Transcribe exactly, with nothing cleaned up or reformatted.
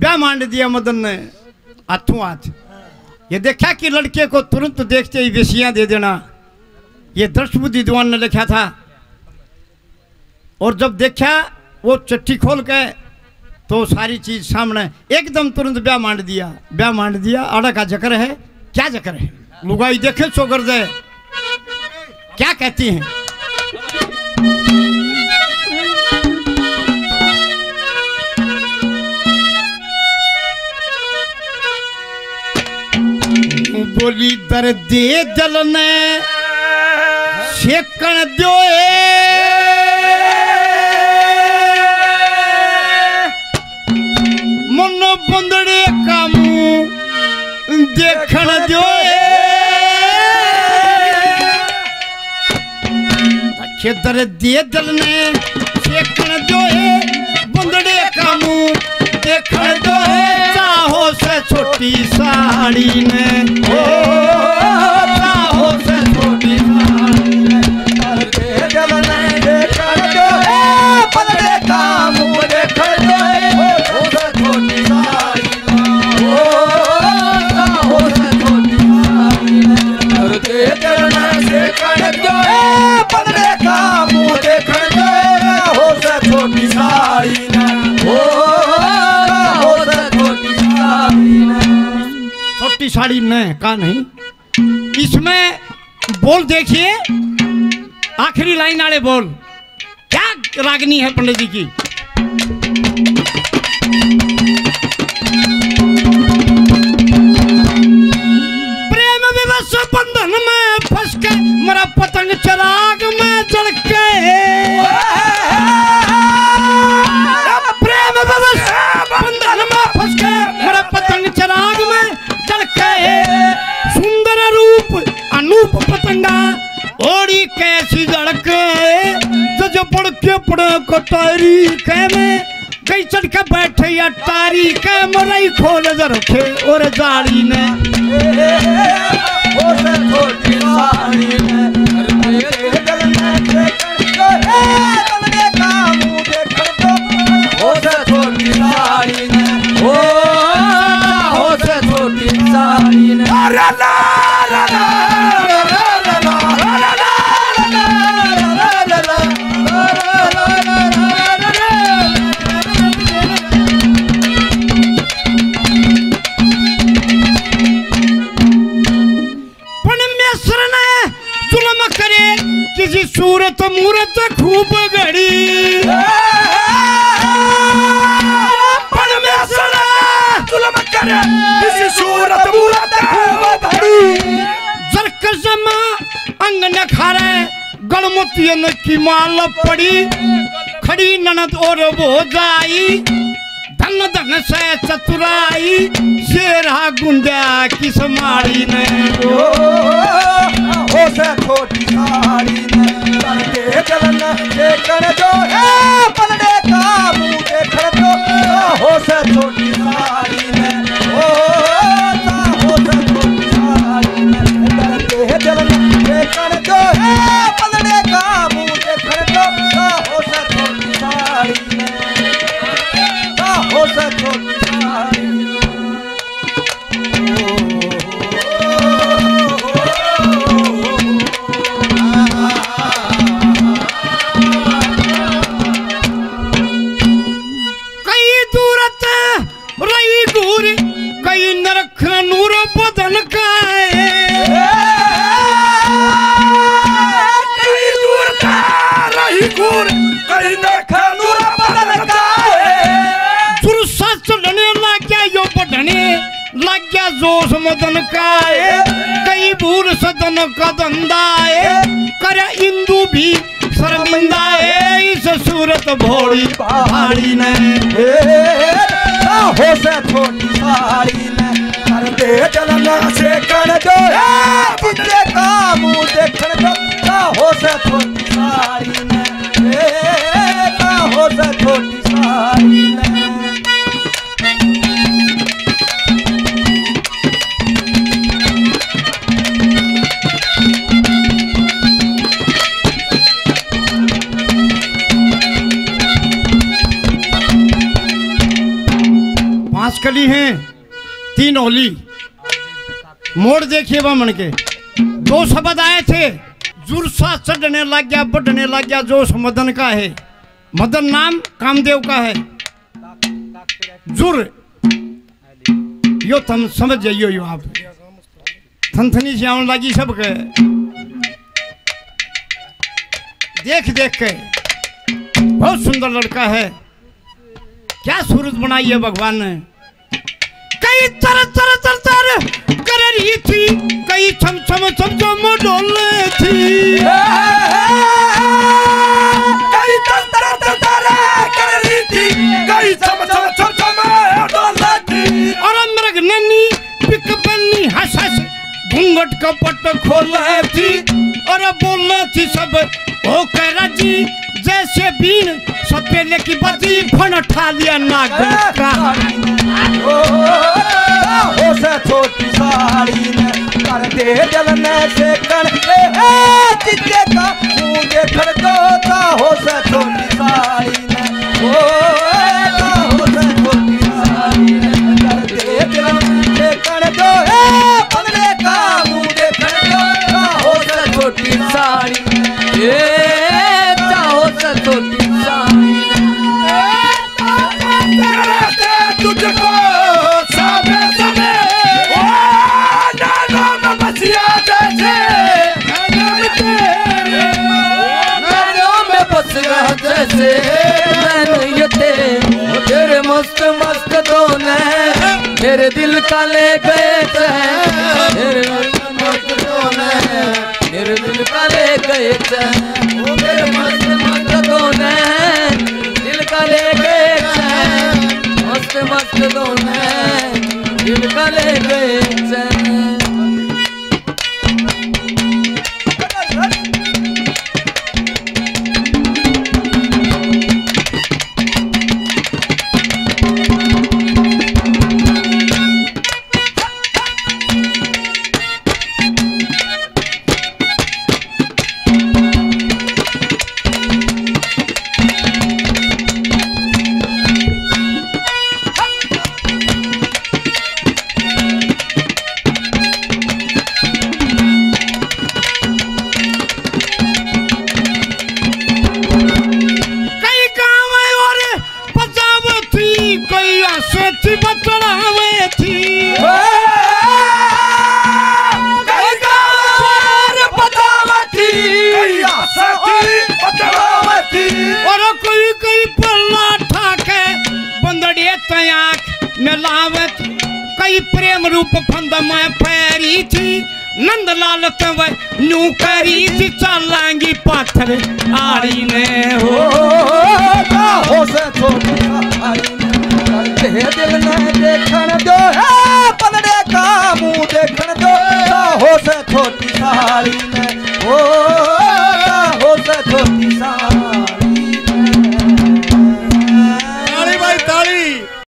ब्याह मांड दिया मदन ने हाथों हाथ। ये देखा कि लड़के को तुरंत देखते ही वेशियाँ दे देना, ये दृष्ट बुद्धि दीवान ने लिखा था। और जब देखा वो चिट्ठी खोल के तो सारी चीज़ सामने, एकदम तुरंत ब्याह मांड दिया। ब्याह मांड दिया, आड़ा का जकर है, क्या जकर है, लुगाई देखे सोगर दे, क्या कहती हैं। बोली दर्दे जलने शेकण दो मुन्नो बुंदड़े काम देखण दो दर्दे जलने शेकण दो बुंदड़े काम देखण दो चाहो से छोटी साड़ी ने साड़ी नहीं कहा नहीं। इसमें बोल देखिए आखिरी लाइन आले बोल, क्या रागनी है पंडित जी की। प्रेम विवश बंधन में फंस के मेरा पतंग चिराग में जल के, प्रेम विवश बंधन में फंस के मेरा पतंग चिराग में सुंदर रूप अनूप पतंगा ओड़ी कैसी झड़के जो पड़ के पड़े कटारी कैमे कई चढ़ के बैठे या तारी कैम रही खोल रखे और जारी ने सूरत मूरत खूब घड़ी सूरत मूरत खूब घड़ी जरकसमा अंगन खारे गणमतियन की माल पड़ी खड़ी ननद और वो जाई धन धन से चतुराई शेरा गुंजा की समारी ने ओ से छोटी साड़ी ने करके चलना देखण जो ए पलड़े का मुंह देखण जो हो से छोटी साड़ी ने ओ ता हो से छोटी साड़ी ने करके चलना देखण जो ए पलड़े का मुंह देखण जो हो से छोटी साड़ी ने ता हो से छोटी साड़ी जोश मदन का कई भूल सदन का धंधा कर इंदु भी शर्मिंदा इस सूरत भोड़ी पहाड़ी ने हो से छोटी साड़ी ने करते चलना से कण जो बुढ़े का मुँह देखण जो हो से छोटी साड़ी ने हो से छोटी साड़ी ने पांच कली हैं, तीन ओली। मोड़ देखिए बामन के दो शब्द आए थे, जुरसा चढ़ने लग गया बढ़ने लग गया। जोश मदन का है, मदन नाम कामदेव का है। जुर यो तुम समझ जाइयो, यो आप थनथनी से आने लगी सब के देख देख के। बहुत सुंदर लड़का है, क्या सूरत बनाई है भगवान ने। कई तर तर तर तर कर रही थी, कई छम छम छम छम डोल थी। कई तर तर तर तर कर रही थी, कई छम छम छम छम डोल थी। और मृग नन्ही पिक बन्नी हंस हंस घूंघट कपट खोल थी। और बोल थी सब ओ कर जी जैसे बीन सब पेले की बदी फन उठा लिया नागन का। ओ हो से छोटी साड़ी ने कर दे जलने से कर ए चित्ते का मुझे खड़कोता। हो से छोटी साड़ी ने ओ हो से छोटी साड़ी ने कर दे जलने से कर दो ए बंदे का मुझे खड़कोता। हो से छोटी साड़ी ने तेरे मस्त मस्त दोने मेरे दिल का ले गए थे। तेरे मस्त मस्त दोने मेरे दिल का ले गए थे। तेरे मस्त मस्त दोने दिल का ले गए थे। मस्त मस्त दोने दिल का ले गए थे। छोटी साड़ी में